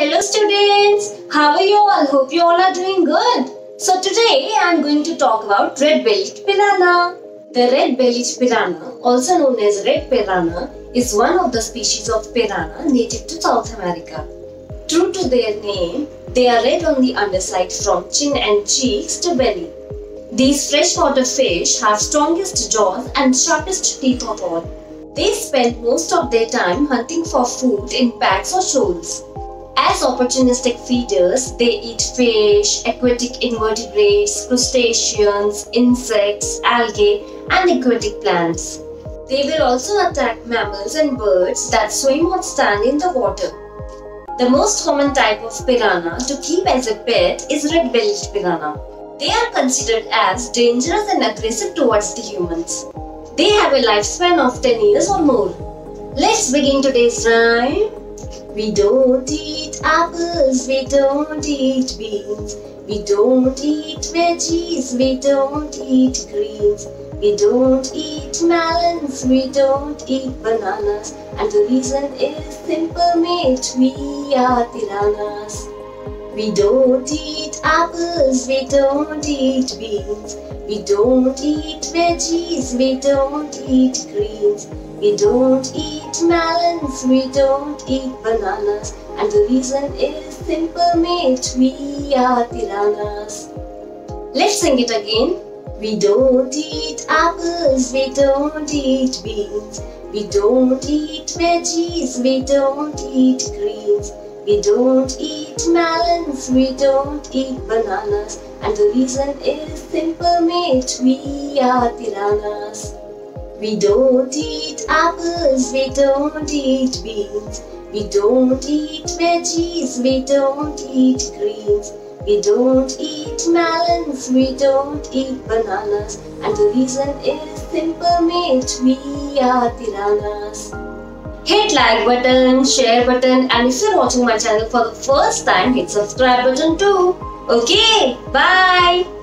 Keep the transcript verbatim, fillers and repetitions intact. Hello students, how are you all? Hope you all are doing good. So today I am going to talk about red-bellied piranha. The red-bellied piranha, also known as red piranha, is one of the species of piranha native to South America. True to their name, they are red on the underside from chin and cheeks to belly. These freshwater fish have strongest jaws and sharpest teeth of all. They spend most of their time hunting for food in packs or shoals. As opportunistic feeders, they eat fish, aquatic invertebrates, crustaceans, insects, algae, and aquatic plants. They will also attack mammals and birds that swim or stand in the water. The most common type of piranha to keep as a pet is red-bellied piranha. They are considered as dangerous and aggressive towards the humans. They have a lifespan of ten years or more. Let's begin today's rhyme. We don't eat apples, we don't eat beans. We don't eat veggies, we don't eat greens. We don't eat melons, we don't eat bananas. And the reason is simple, mate, we are piranhas. We don't eat apples, we don't eat beans. We don't eat veggies, we don't eat greens. We don't eat melons, we don't eat bananas. And the reason is simple, mate, we are piranhas. Let's sing it again. We don't eat apples, we don't eat beans. We don't eat veggies, we don't eat greens. We don't eat melons, we don't eat bananas. And the reason is simple, mate, we are piranhas. We don't eat apples, we don't eat beans. We don't eat veggies, we don't eat greens. We don't eat melons, we don't eat bananas. And the reason is simple, mate, we are piranhas. Hit like button, share button, and if you're watching my channel for the first time, hit subscribe button too. Okay, bye.